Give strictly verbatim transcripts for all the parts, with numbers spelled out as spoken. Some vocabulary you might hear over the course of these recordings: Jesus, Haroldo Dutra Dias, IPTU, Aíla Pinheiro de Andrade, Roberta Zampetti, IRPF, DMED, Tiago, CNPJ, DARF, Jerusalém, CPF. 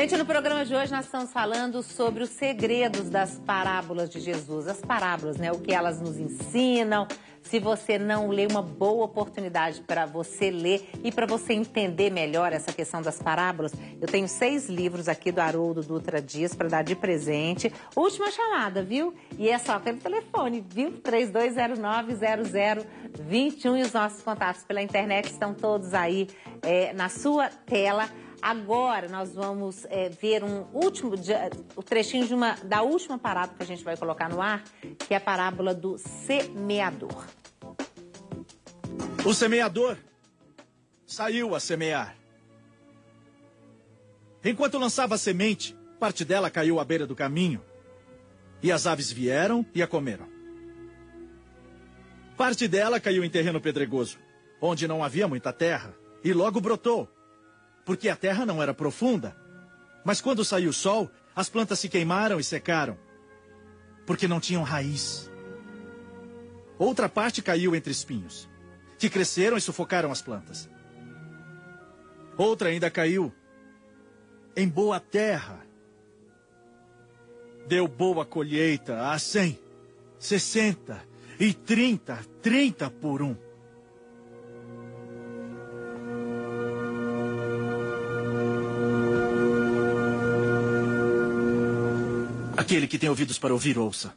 Gente, no programa de hoje nós estamos falando sobre os segredos das parábolas de Jesus. As parábolas, né? O que elas nos ensinam. Se você não lê, uma boa oportunidade para você ler e para você entender melhor essa questão das parábolas. Eu tenho seis livros aqui do Haroldo Dutra Dias para dar de presente. Última chamada, viu? E é só pelo telefone, viu? três dois zero nove, zero zero dois um. E os nossos contatos pela internet estão todos aí é, na sua tela. Agora nós vamos é, ver um último o um trechinho de uma, da última parábola que a gente vai colocar no ar, que é a parábola do semeador. O semeador saiu a semear. Enquanto lançava a semente, parte dela caiu à beira do caminho, e as aves vieram e a comeram. Parte dela caiu em terreno pedregoso, onde não havia muita terra, e logo brotou, porque a terra não era profunda. Mas quando saiu o sol, as plantas se queimaram e secaram, porque não tinham raiz. Outra parte caiu entre espinhos, que cresceram e sufocaram as plantas. Outra ainda caiu em boa terra. Deu boa colheita a cem, sessenta e trinta, trinta por um. Aquele que tem ouvidos para ouvir, ouça.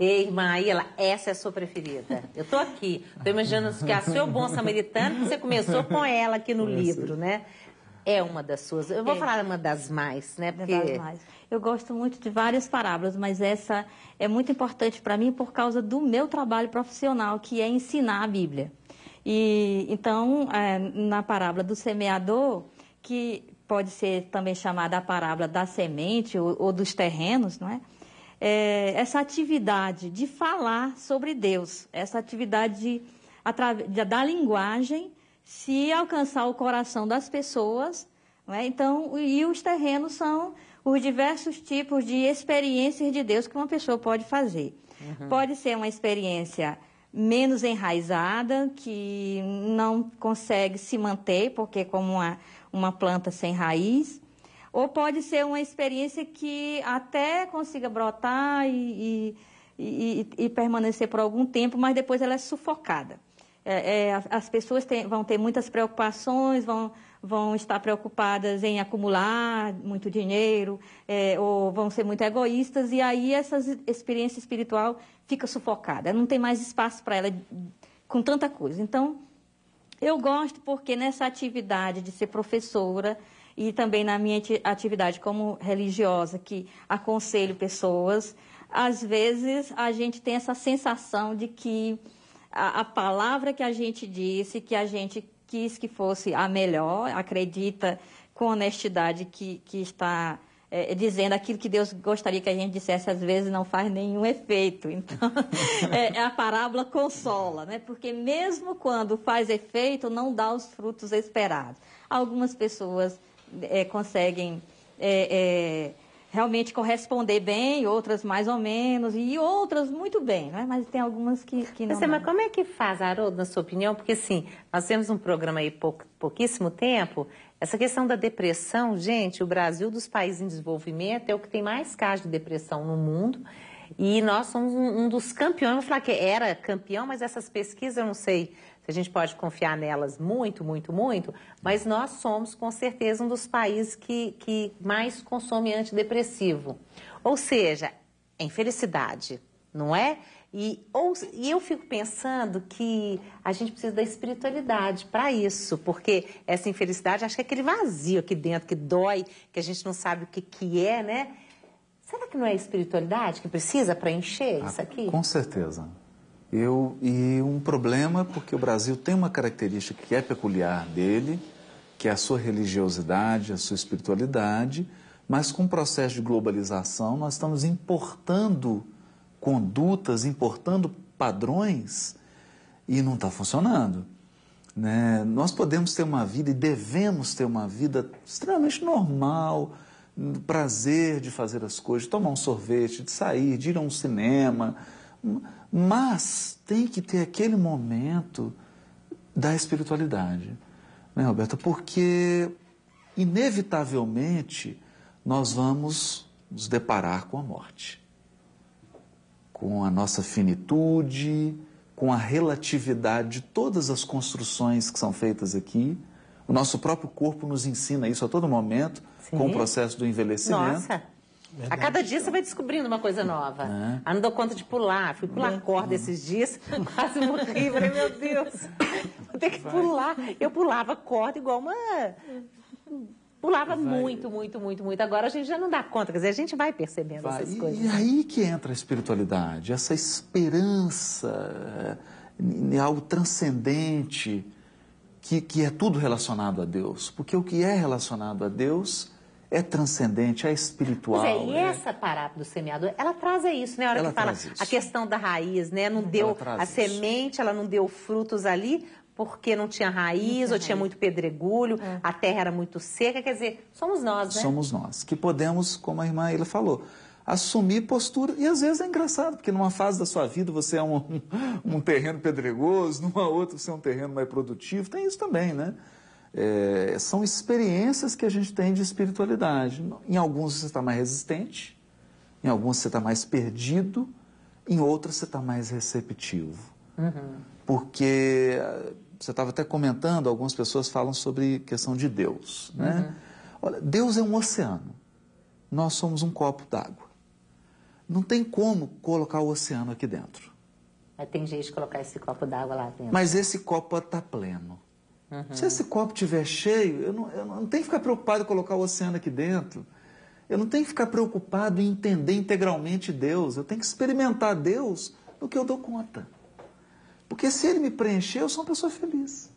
Ei, irmã Aíla, essa é a sua preferida. Eu tô aqui, tô imaginando que a seu bom samaritano, você começou com ela aqui no livro, né? É uma das suas. Eu vou é. falar uma das mais, né? Porque... das mais. Eu gosto muito de várias parábolas, mas essa é muito importante para mim por causa do meu trabalho profissional, que é ensinar a Bíblia. E então, na parábola do semeador, que pode ser também chamada a parábola da semente ou, ou dos terrenos, não é? É, essa atividade de falar sobre Deus, essa atividade de, de, da linguagem, se alcançar o coração das pessoas, não é? Então, e os terrenos são os diversos tipos de experiências de Deus que uma pessoa pode fazer. Uhum. Pode ser uma experiência menos enraizada, que não consegue se manter, porque como uma... uma planta sem raiz, ou pode ser uma experiência que até consiga brotar e, e, e, e permanecer por algum tempo, mas depois ela é sufocada. É, é, as pessoas tem, vão ter muitas preocupações, vão, vão estar preocupadas em acumular muito dinheiro, é, ou vão ser muito egoístas, e aí essa experiência espiritual fica sufocada, não tem mais espaço para ela com tanta coisa. Então, eu gosto porque nessa atividade de ser professora e também na minha atividade como religiosa, que aconselho pessoas, às vezes a gente tem essa sensação de que a, a palavra que a gente disse, que a gente quis que fosse a melhor, acredita com honestidade que, que está... É, dizendo aquilo que Deus gostaria que a gente dissesse, às vezes não faz nenhum efeito. Então, é, a parábola consola, né? Porque mesmo quando faz efeito, não dá os frutos esperados. Algumas pessoas é, conseguem é, é, realmente corresponder bem, outras mais ou menos, e outras muito bem, né? Mas tem algumas que, que não... Você, mas como é que faz, Haroldo, na sua opinião? Porque, assim, nós temos um programa aí pouco, pouquíssimo tempo... Essa questão da depressão, gente, o Brasil dos países em desenvolvimento é o que tem mais casos de depressão no mundo. E nós somos um, um dos campeões, vou falar que era campeão, mas essas pesquisas eu não sei se a gente pode confiar nelas muito, muito, muito. Mas nós somos, com certeza, um dos países que, que mais consome antidepressivo. Ou seja, é infelicidade, não é? E, ou, e eu fico pensando que a gente precisa da espiritualidade para isso, porque essa infelicidade, acho que é aquele vazio aqui dentro que dói, que a gente não sabe o que, que é, né? Será que não é a espiritualidade que precisa para encher isso aqui? Ah, com certeza. Eu, e um problema, porque o Brasil tem uma característica que é peculiar dele, que é a sua religiosidade, a sua espiritualidade, mas com o processo de globalização nós estamos importando condutas, importando padrões, e não está funcionando, né? Nós podemos ter uma vida e devemos ter uma vida extremamente normal, prazer de fazer as coisas, de tomar um sorvete, de sair, de ir a um cinema, mas tem que ter aquele momento da espiritualidade, né, Roberta? Porque inevitavelmente nós vamos nos deparar com a morte, com a nossa finitude, com a relatividade de todas as construções que são feitas aqui. O nosso próprio corpo nos ensina isso a todo momento, sim, com o processo do envelhecimento. Nossa, verdade. A cada dia você vai descobrindo uma coisa nova. É. Ah, não dou conta de pular, fui pular é. corda esses dias, quase morri, falei, meu Deus, vou ter que vai. pular. Eu pulava corda igual uma... Pulava vai. muito, muito, muito, muito. Agora a gente já não dá conta, quer dizer, a gente vai percebendo vai. essas coisas. E aí que entra a espiritualidade, essa esperança, algo transcendente, que, que é tudo relacionado a Deus. Porque o que é relacionado a Deus é transcendente, é espiritual. Pois é, e é... essa parábola do semeador, ela traz é isso, né? A hora ela que fala isso. A questão da raiz, né? Não deu a isso. semente, ela não deu frutos ali... porque não tinha raiz, não ou tinha raiz. muito pedregulho, é. a terra era muito seca, quer dizer, somos nós, né? Somos nós, que podemos, como a irmã Aíla falou, assumir postura, e às vezes é engraçado, porque numa fase da sua vida você é um, um, um terreno pedregoso, numa outra você é um terreno mais produtivo, tem isso também, né? É, são experiências que a gente tem de espiritualidade, em alguns você está mais resistente, em alguns você está mais perdido, em outras você está mais receptivo, uhum. porque... Você estava até comentando, algumas pessoas falam sobre questão de Deus, né? Uhum. Olha, Deus é um oceano, nós somos um copo d'água. Não tem como colocar o oceano aqui dentro. Mas tem jeito de colocar esse copo d'água lá dentro. Mas esse copo pode estar pleno. Uhum. Se esse copo estiver cheio, eu não, eu não tenho que ficar preocupado em colocar o oceano aqui dentro. Eu não tenho que ficar preocupado em entender integralmente Deus. Eu tenho que experimentar Deus no que eu dou conta. Porque se ele me preencher, eu sou uma pessoa feliz.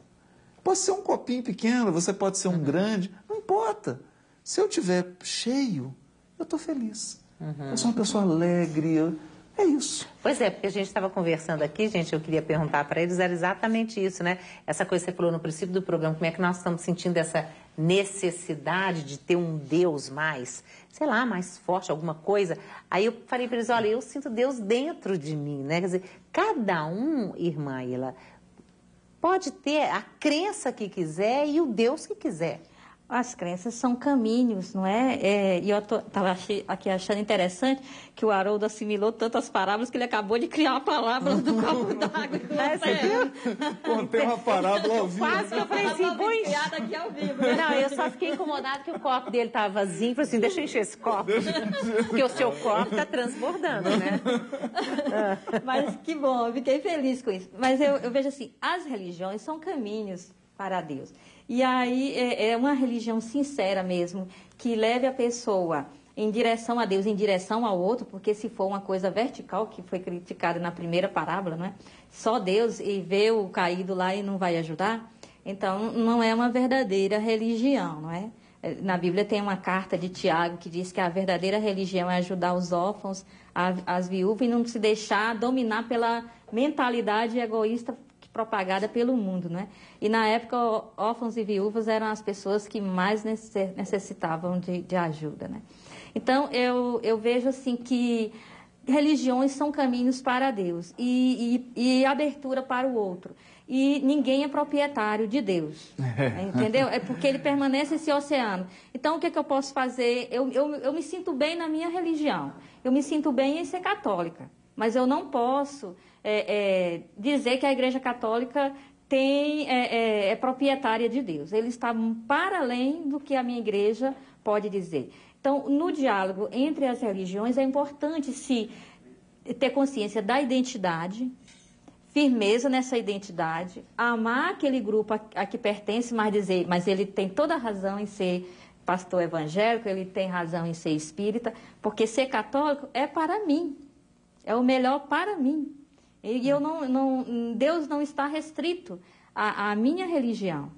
Pode ser um copinho pequeno, você pode ser um uhum. grande, não importa. Se eu estiver cheio, eu estou feliz. Uhum. Eu sou uma pessoa alegre, é isso. Pois é, porque a gente estava conversando aqui, gente, eu queria perguntar para eles, era exatamente isso, né? Essa coisa que você falou no princípio do programa, como é que nós estamos sentindo essa necessidade de ter um Deus mais, sei lá, mais forte, alguma coisa. Aí eu falei para eles, olha, eu sinto Deus dentro de mim, né? Quer dizer, cada um, irmã Aíla, pode ter a crença que quiser e o Deus que quiser. As crenças são caminhos, não é? é e eu estava aqui achando interessante que o Haroldo assimilou tantas parábolas que ele acabou de criar uma palavra do copo d'água. Contei uma parábola ao vivo. Quase que eu falei assim, pois... aqui ao vivo. Não, eu só fiquei incomodada que o copo dele estava vazio. Falei assim, deixa eu encher esse copo, porque o seu copo está transbordando, né? Mas que bom, eu fiquei feliz com isso. Mas eu, eu vejo assim, as religiões são caminhos para Deus. E aí é uma religião sincera mesmo, que leve a pessoa em direção a Deus, em direção ao outro, porque se for uma coisa vertical, que foi criticada na primeira parábola, não é? Só Deus e ver o caído lá e não vai ajudar, então não é uma verdadeira religião, não é? Na Bíblia tem uma carta de Tiago que diz que a verdadeira religião é ajudar os órfãos, as viúvas, e não se deixar dominar pela mentalidade egoísta propagada pelo mundo, né? E na época, órfãos e viúvas eram as pessoas que mais necessitavam de, de ajuda, né? Então, eu, eu vejo, assim, que religiões são caminhos para Deus e, e, e abertura para o outro. E ninguém é proprietário de Deus, entendeu? É porque ele permanece esse oceano. Então, o que é que eu posso fazer? Eu, eu, eu me sinto bem na minha religião. Eu me sinto bem em ser católica, mas eu não posso... É, é, dizer que a Igreja Católica tem, é, é, é proprietária de Deus. Ele está para além do que a minha igreja pode dizer. Então, no diálogo entre as religiões, é importante se ter consciência da identidade, firmeza nessa identidade, amar aquele grupo a, a que pertence, mas dizer, mas ele tem toda a razão em ser pastor evangélico, ele tem razão em ser espírita, porque ser católico é para mim, é o melhor para mim. E eu não, não, Deus não está restrito à, à minha religião.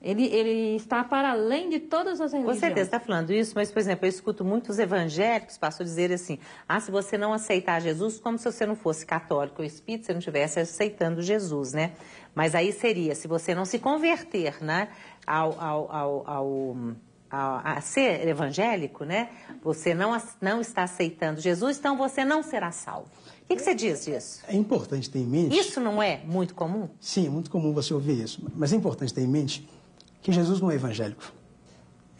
Ele, ele está para além de todas as religiões. Com certeza está falando isso, mas, por exemplo, eu escuto muitos evangélicos, pastor, dizer assim, ah, se você não aceitar Jesus, como se você não fosse católico ou espírita, você não estivesse aceitando Jesus, né? Mas aí seria, se você não se converter, né, ao... ao, ao, ao... A, a ser evangélico, né? Você não, não está aceitando Jesus, então você não será salvo. O que, que você diz disso? É importante ter em mente... Isso não é muito comum? Sim, é muito comum você ouvir isso. Mas é importante ter em mente que Jesus não é evangélico.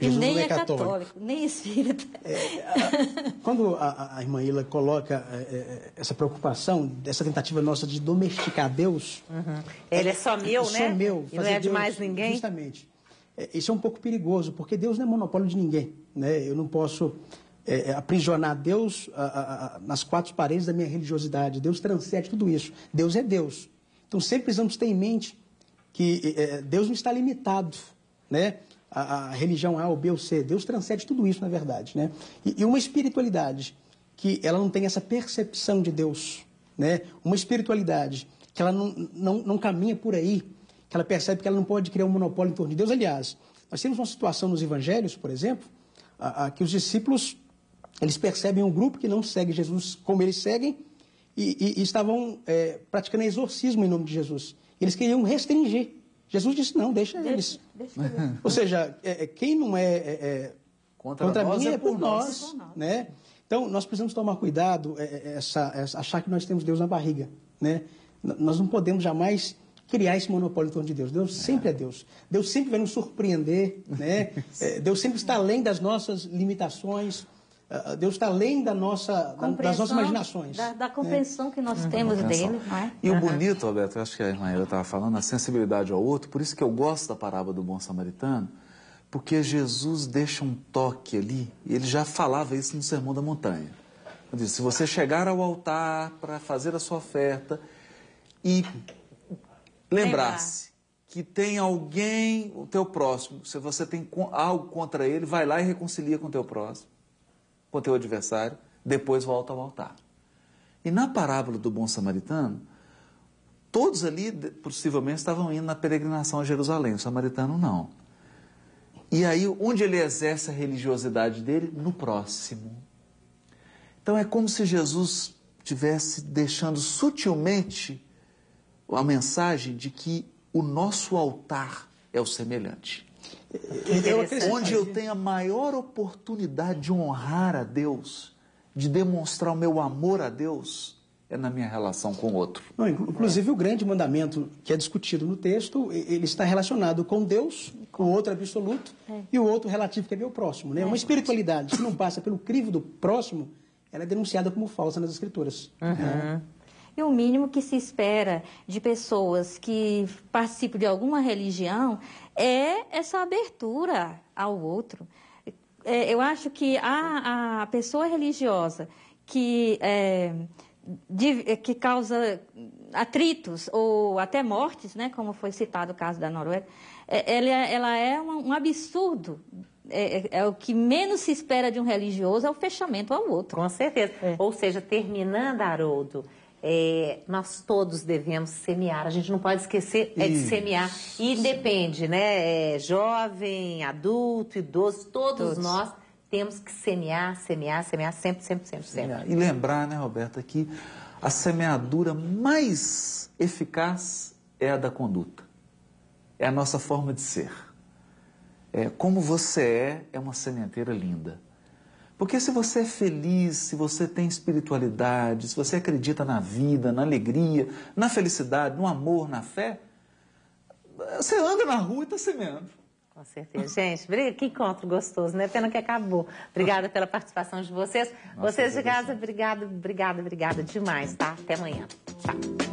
Jesus nem não é católico. católico, nem espírita. É, a, quando a, a irmã Aíla coloca é, essa preocupação, essa tentativa nossa de domesticar Deus... Uhum. Ele é, é só meu, é, né? É só meu. E não é de Deus, mais ninguém? Justamente. É, isso é um pouco perigoso, porque Deus não é monopólio de ninguém, né? Eu não posso é, aprisionar Deus a, a, a, nas quatro paredes da minha religiosidade. Deus transcende tudo isso. Deus é Deus. Então, sempre precisamos ter em mente que é, Deus não está limitado, né? A, a religião A, ou B ou C. Deus transcende tudo isso, na verdade, né? E, e uma espiritualidade que ela não tem essa percepção de Deus, né? Uma espiritualidade que ela não, não, não caminha por aí, que ela percebe que ela não pode criar um monopólio em torno de Deus. Aliás, nós temos uma situação nos evangelhos, por exemplo, a, a, que os discípulos, eles percebem um grupo que não segue Jesus como eles seguem e, e, e estavam é, praticando exorcismo em nome de Jesus. Eles queriam restringir. Jesus disse, não, deixa eles. Deixa, deixa eles. Ou seja, é, é, quem não é, é, é contra, contra nós mim é por nós. nós né? Então, nós precisamos tomar cuidado, é, essa, essa, achar que nós temos Deus na barriga. Né? N- nós não podemos jamais criar esse monopólio em torno de Deus. Deus sempre é, é Deus. Deus sempre vai nos surpreender. Né? É, Deus sempre está além das nossas limitações. Deus está além da nossa, da, das nossas imaginações. Da, da compreensão, né? Que nós uhum, temos dele. Não é? E uhum. o bonito, Roberto, eu acho que a irmã Aíla estava falando, a sensibilidade ao outro, por isso que eu gosto da parábola do bom samaritano, porque Jesus deixa um toque ali, e ele já falava isso no Sermão da Montanha. Ele disse, se você chegar ao altar para fazer a sua oferta e lembrar-se que tem alguém, o teu próximo, se você tem algo contra ele, vai lá e reconcilia com o teu próximo, com teu adversário, depois volta ao altar. E na parábola do bom samaritano, todos ali, possivelmente, estavam indo na peregrinação a Jerusalém, o samaritano não. E aí, onde ele exerce a religiosidade dele? No próximo. Então, é como se Jesus estivesse deixando sutilmente a mensagem de que o nosso altar é o semelhante. Eu onde eu tenho a maior oportunidade de honrar a Deus, de demonstrar o meu amor a Deus, é na minha relação com o outro. Não, inclusive é. o grande mandamento que é discutido no texto, ele está relacionado com Deus, com o outro absoluto, é. e o outro relativo, que é meu próximo. Né? É. Uma espiritualidade que não passa pelo crivo do próximo, ela é denunciada como falsa nas Escrituras. Uhum. Né? E o mínimo que se espera de pessoas que participam de alguma religião é essa abertura ao outro. É, eu acho que a, a pessoa religiosa que, é, de, que causa atritos ou até mortes, né, como foi citado o caso da Noruega, é, ela, ela é um, um absurdo. É, é, é o que menos se espera de um religioso, é o fechamento ao outro. Com certeza. É. Ou seja, terminando, Haroldo, É, nós todos devemos semear, a gente não pode esquecer é de semear. E depende, né? É, jovem, adulto, idoso, todos, todos nós temos que semear, semear, semear, sempre, sempre, sempre, sempre. E lembrar, né, Roberta, que a semeadura mais eficaz é a da conduta, é a nossa forma de ser. É, como você é, é uma sementeira linda. Porque se você é feliz, se você tem espiritualidade, se você acredita na vida, na alegria, na felicidade, no amor, na fé, você anda na rua e está semeando. Com certeza. Gente, que encontro gostoso, né? Pena que acabou. Obrigada pela participação de vocês. Nossa, vocês de casa, obrigada, obrigada, obrigada demais, tá? Até amanhã. Tchau.